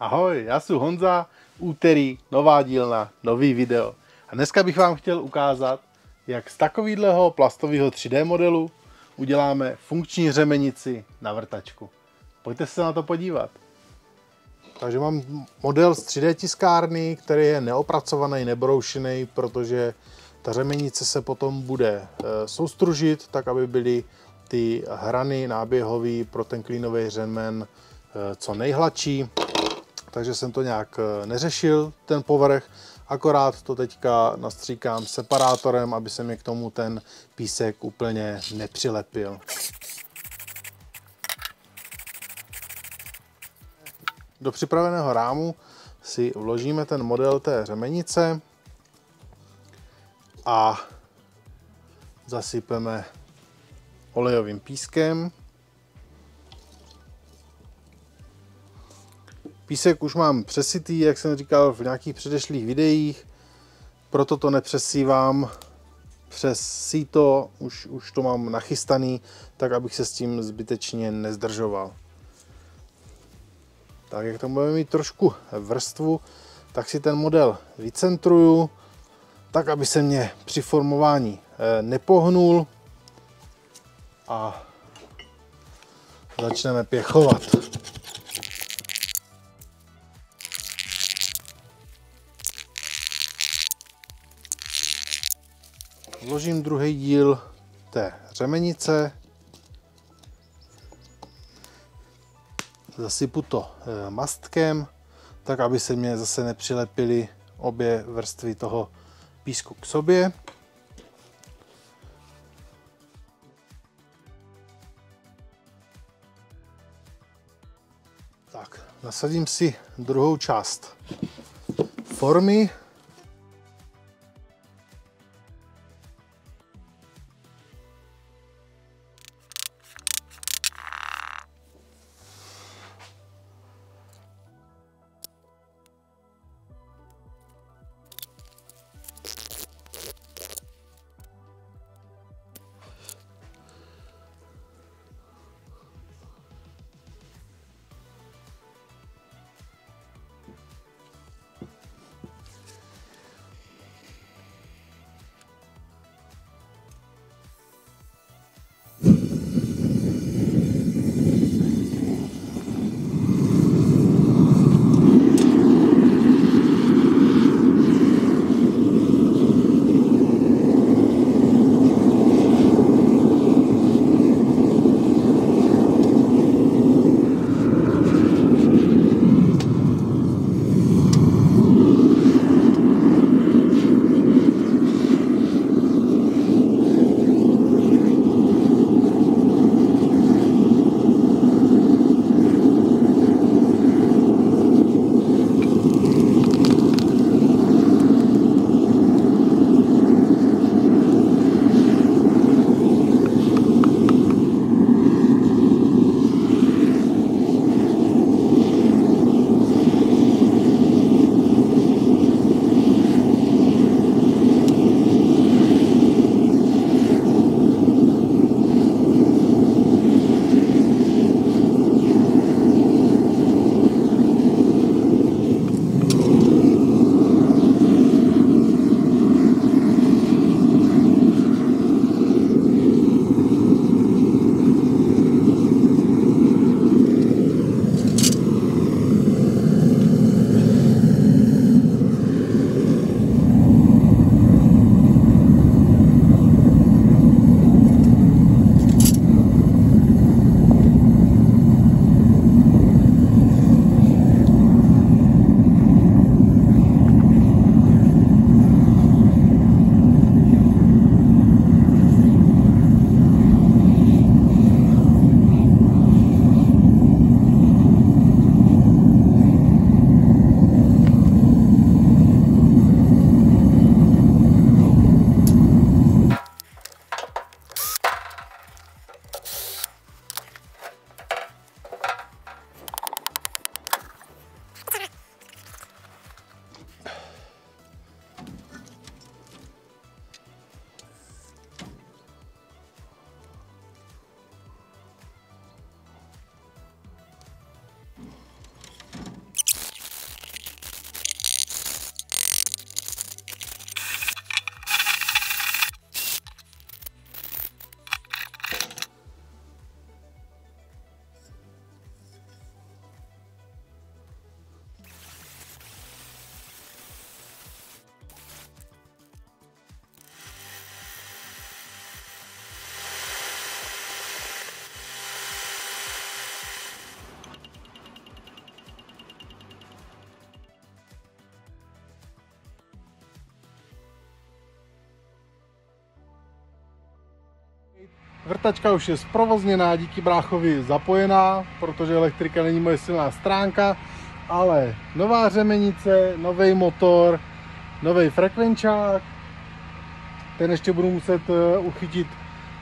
Ahoj, já jsem Honza, úterý, nová dílna, nový video. A dneska bych vám chtěl ukázat, jak z takovýhleho plastového 3D modelu uděláme funkční řemenici na vrtačku. Pojďte se na to podívat. Takže mám model z 3D tiskárny, který je neopracovaný, nebroušený, protože ta řemenice se potom bude soustružit, tak aby byly ty hrany náběhové pro ten klínový řemen co nejhladší. Takže jsem to nějak neřešil, ten povrch, akorát to teďka nastříkám separátorem, aby se mi k tomu ten písek úplně nepřilepil. Do připraveného rámu si vložíme ten model té řemenice a zasypeme olejovým pískem. Písek už mám přesytý, jak jsem říkal v nějakých předešlých videích, proto to nepřesívám přes síto, už to mám nachystaný, tak abych se s tím zbytečně nezdržoval. Tak jak tam budeme mít trošku vrstvu, tak si ten model vycentruju, tak aby se mě při formování nepohnul a začneme pěchovat. Vložím druhý díl té řemenice, zasypu to mastkem, tak aby se mě zase nepřilepily obě vrstvy toho písku k sobě. Tak, nasadím si druhou část formy. Vrtačka už je zprovozněná, díky bráchovi zapojená, protože elektrika není moje silná stránka, ale nová řemenice, nový motor, nový frekvenčák. Ten ještě budu muset uchytit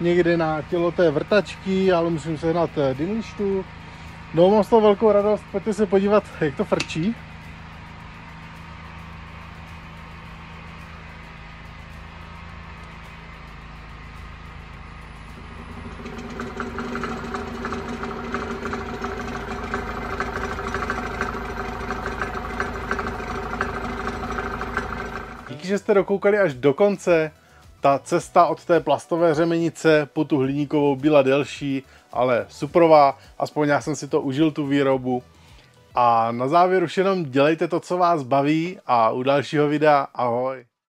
někde na tělo té vrtačky, ale musím sehnat dymličtu. No, mám z toho velkou radost, pojďte se podívat, jak to frčí. Díky, že jste dokoukali až do konce. Ta cesta od té plastové řemenice po tu hliníkovou byla delší, ale suprová, aspoň já jsem si to užil, tu výrobu. A na závěr už jenom dělejte to, co vás baví, a u dalšího videa ahoj.